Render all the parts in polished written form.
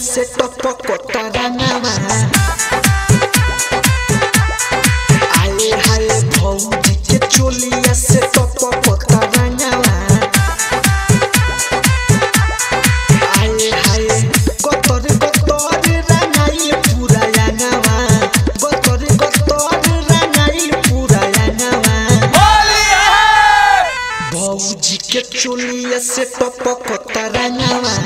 से टपकत रंगवा आले हाले भौजी के चोलिया से टपकत रंगवा आले हाले गतर गतर रंगाई पूरा रंगवा गतर गतर रंगाई पूरा रंगवा बोलिए भौजी के चोलिया से टपकत रंगवा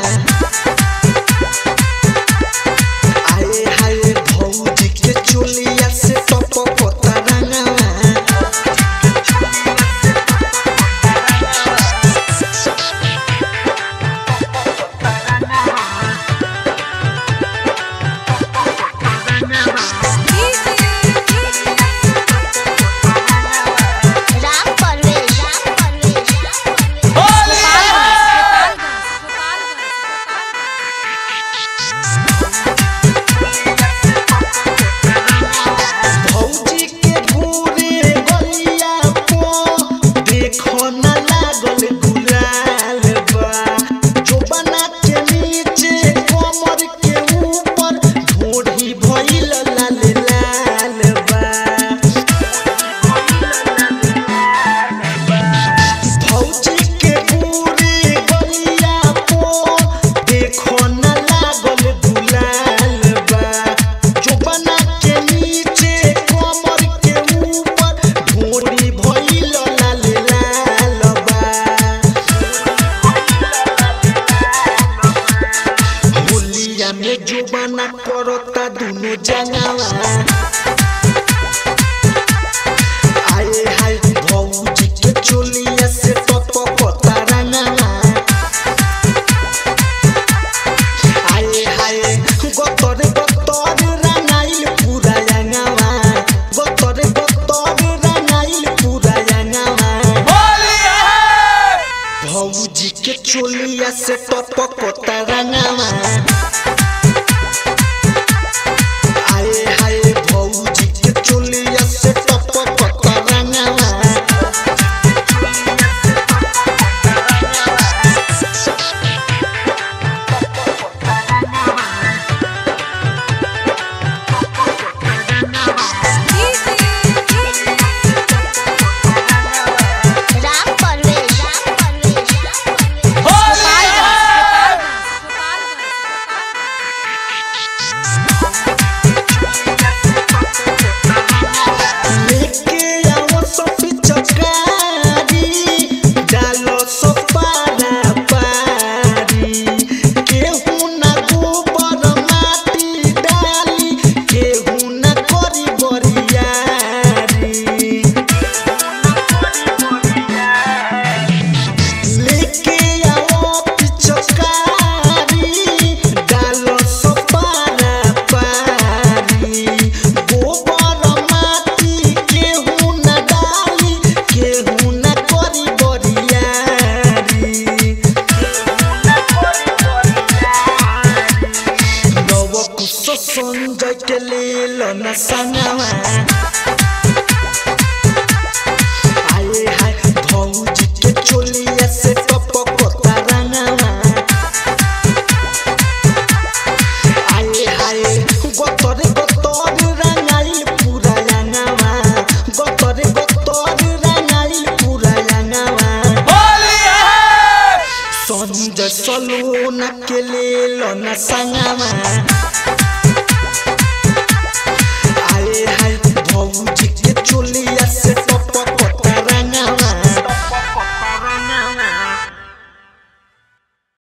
जो बना करता दोनों जनावा आए हाय भौजी के चोलिया से टपकता रंगवा आए हाय गतर गतर रंगाइल पूरा रंगवा गतर गतर रंगाइल पूरा रंगवा बोलिए भौजी के चोलिया से टपकता रंगवा संजय के ले न संगवा आए हाय भौजी के चोलिया से टपकता रंगवा आए हाय गतर गतर रंगाइल पूरा रंगवा गतर गतर रंगाइल पूरा रंगवा बोलिए संजय सलोना के ले न संगवा।